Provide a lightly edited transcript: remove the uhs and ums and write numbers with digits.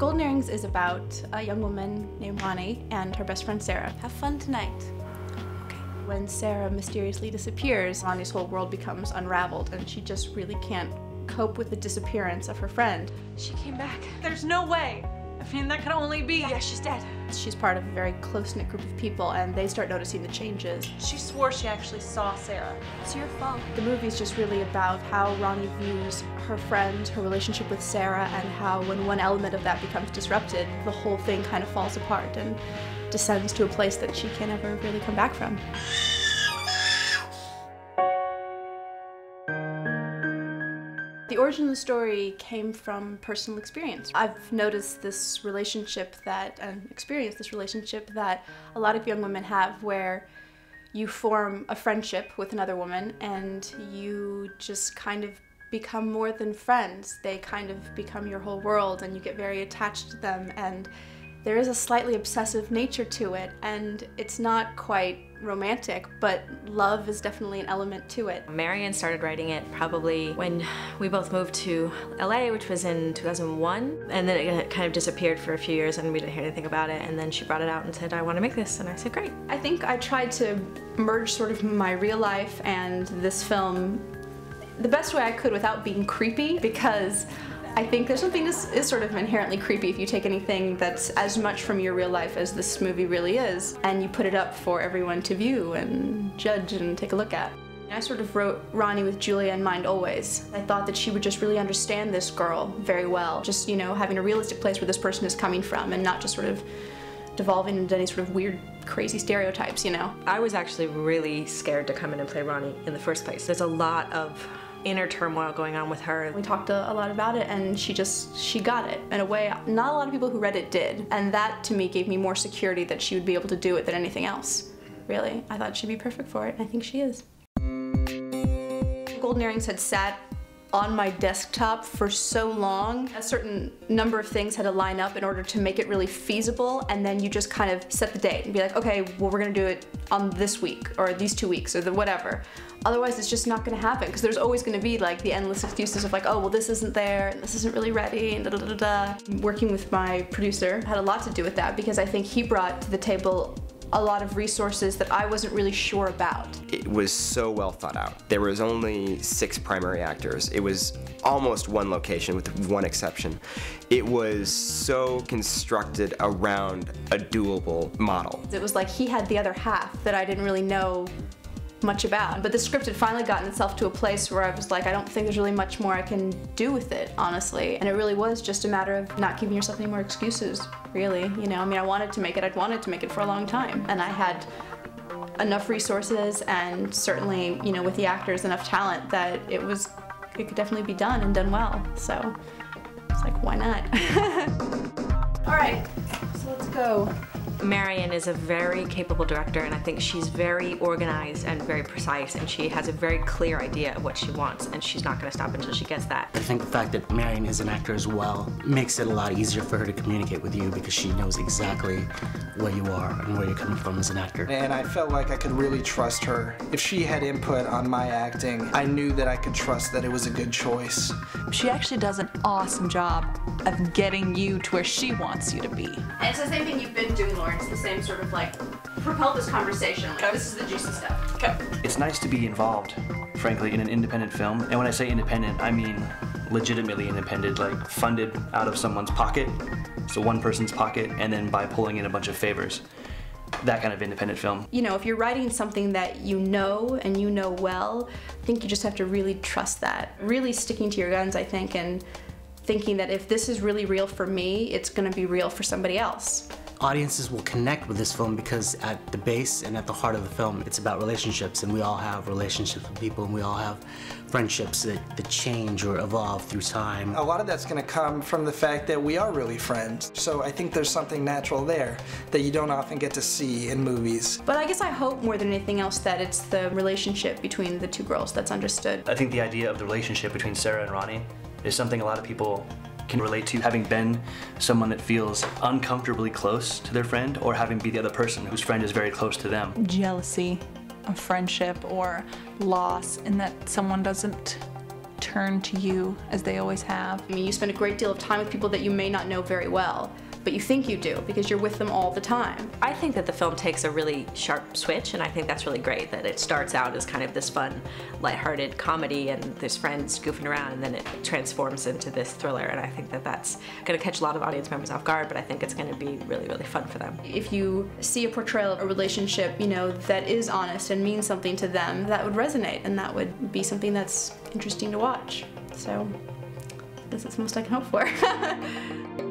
Golden Earrings is about a young woman named Ronnie and her best friend Sarah. Have fun tonight. Okay. When Sarah mysteriously disappears, Ronnie's whole world becomes unraveled and she just really can't cope with the disappearance of her friend. She came back. There's no way. I mean, that could only be. Yeah, she's dead. She's part of a very close-knit group of people, and they start noticing the changes. She swore she actually saw Sarah. It's your fault. The movie's just really about how Ronnie views her friend, her relationship with Sarah, and how when one element of that becomes disrupted, the whole thing kind of falls apart and descends to a place that she can't ever really come back from. The origin of the story came from personal experience. I've noticed this relationship that, and experienced this relationship that a lot of young women have, where you form a friendship with another woman and you just kind of become more than friends. They kind of become your whole world and you get very attached to them, and there is a slightly obsessive nature to it, and it's not quite romantic, but love is definitely an element to it. Marion started writing it probably when we both moved to LA, which was in 2001, and then it kind of disappeared for a few years and we didn't hear anything about it, and then she brought it out and said, I want to make this, and I said, great. I think I tried to merge sort of my real life and this film the best way I could without being creepy, because I think there's something that is sort of inherently creepy if you take anything that's as much from your real life as this movie really is, and you put it up for everyone to view and judge and take a look at. I sort of wrote Ronnie with Julia in mind always. I thought that she would just really understand this girl very well, just, you know, having a realistic place where this person is coming from and not just sort of devolving into any sort of weird, crazy stereotypes, you know. I was actually really scared to come in and play Ronnie in the first place. There's a lot of inner turmoil going on with her. We talked a lot about it, and she got it in a way not a lot of people who read it did, and that to me gave me more security that she would be able to do it than anything else, really. I thought she'd be perfect for it, and I think she is. Golden Earrings had sat on my desktop for so long. A certain number of things had to line up in order to make it really feasible, and then you just kind of set the date and be like, okay, well, we're gonna do it on this week or these 2 weeks or the whatever. Otherwise, it's just not gonna happen, because there's always gonna be like the endless excuses of like, oh, well, this isn't there and this isn't really ready and da-da-da-da. Working with my producer had a lot to do with that, because I think he brought to the table a lot of resources that I wasn't really sure about. It was so well thought out. There was only 6 primary actors. It was almost one location with one exception. It was so constructed around a doable model. It was like he had the other half that I didn't really know much about. But the script had finally gotten itself to a place where I was like, I don't think there's really much more I can do with it, honestly. And it really was just a matter of not giving yourself any more excuses, really. You know, I mean, I'd wanted to make it for a long time. And I had enough resources and certainly, you know, with the actors, enough talent that it could definitely be done and done well. So it's like, why not? All right, so let's go. Marion is a very capable director, and I think she's very organized and very precise, and she has a very clear idea of what she wants, and she's not going to stop until she gets that. I think the fact that Marion is an actor as well makes it a lot easier for her to communicate with you, because she knows exactly where you are and where you're coming from as an actor. And I felt like I could really trust her. If she had input on my acting, I knew that I could trust that it was a good choice. She actually does an awesome job of getting you to where she wants you to be. And it's the same thing you've been doing, Lauren. It's the same sort of like, propel this conversation. Like, okay. This is the juicy stuff. Okay. It's nice to be involved, frankly, in an independent film. And when I say independent, I mean legitimately independent, like funded out of someone's pocket, so one person's pocket, and then by pulling in a bunch of favors. That kind of independent film. You know, if you're writing something that you know and you know well, I think you just have to really trust that. Really sticking to your guns, I think, and thinking that if this is really real for me, it's gonna be real for somebody else. Audiences will connect with this film because at the base and at the heart of the film, it's about relationships, and we all have relationships with people, and we all have friendships that change or evolve through time. A lot of that's going to come from the fact that we are really friends, so I think there's something natural there that you don't often get to see in movies. But I guess I hope more than anything else that it's the relationship between the two girls that's understood. I think the idea of the relationship between Sarah and Ronnie is something a lot of people can relate to, having been someone that feels uncomfortably close to their friend, or having be the other person whose friend is very close to them. Jealousy of friendship or loss, and that someone doesn't return to you as they always have. I mean, you spend a great deal of time with people that you may not know very well, but you think you do because you're with them all the time. I think that the film takes a really sharp switch, and I think that's really great, that it starts out as kind of this fun, lighthearted comedy and there's friends goofing around, and then it transforms into this thriller, and I think that that's going to catch a lot of audience members off guard, but I think it's going to be really, really fun for them. If you see a portrayal of a relationship, you know, that is honest and means something to them, that would resonate, and that would be something that's interesting to watch. So, I guess that's the most I can hope for.